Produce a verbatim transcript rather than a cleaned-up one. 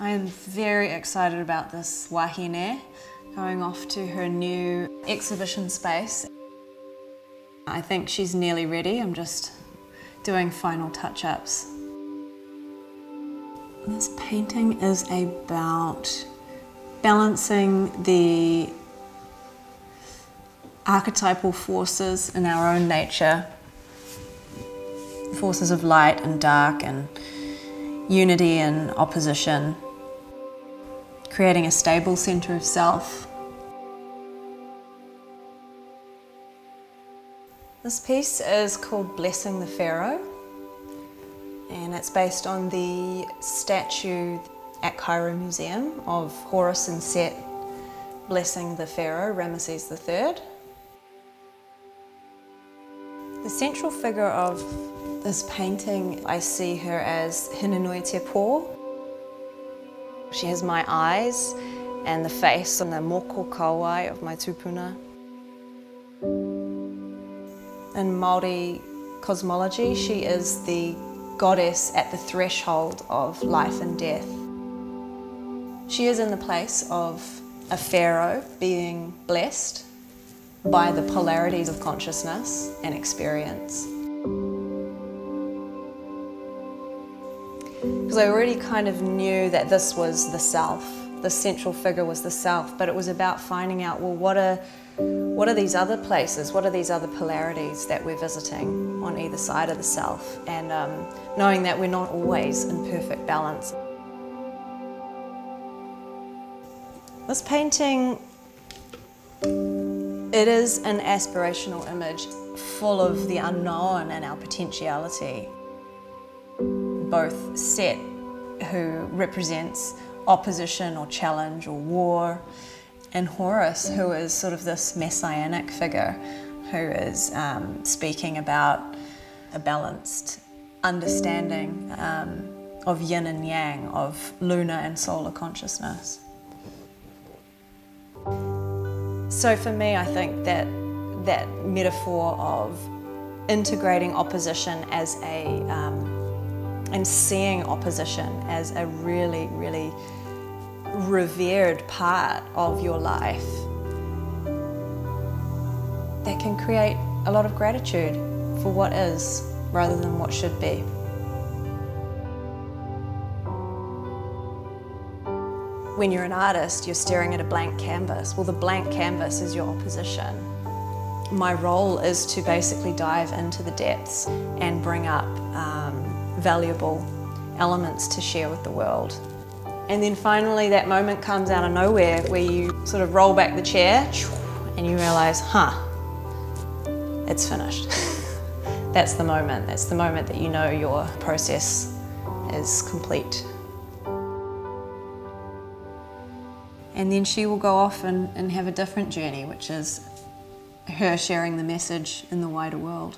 I am very excited about this wahine going off to her new exhibition space. I think she's nearly ready. I'm just doing final touch-ups. This painting is about balancing the archetypal forces in our own nature, forces of light and dark and unity and opposition, creating a stable centre of self. This piece is called Blessing the Pharaoh, and it's based on the statue at Cairo Museum of Horus and Set blessing the Pharaoh, Ramesses the third. The central figure of this painting, I see her as Hine-nui-te-pō. She has my eyes and the face and the moko kauae of my tupuna. In Māori cosmology, she is the goddess at the threshold of life and death. She is in the place of a pharaoh being blessed by the polarities of consciousness and experience. Because I already kind of knew that this was the self, the central figure was the self, but it was about finding out, well, what are, what are these other places, what are these other polarities that we're visiting on either side of the self, and um, knowing that we're not always in perfect balance. This painting, it is an aspirational image full of the unknown and our potentiality. Both Set, who represents opposition or challenge or war, and Horus, who is sort of this messianic figure who is um, speaking about a balanced understanding um, of yin and yang, of lunar and solar consciousness. So for me, I think that that metaphor of integrating opposition as a, um, and seeing opposition as a really, really revered part of your life, that can create a lot of gratitude for what is rather than what should be. When you're an artist, you're staring at a blank canvas. Well, the blank canvas is your opposition. My role is to basically dive into the depths and bring up um, valuable elements to share with the world. And then finally, that moment comes out of nowhere where you sort of roll back the chair and you realize, huh, it's finished. That's the moment. That's the moment that you know your process is complete. And then she will go off and, and have a different journey, which is her sharing the message in the wider world.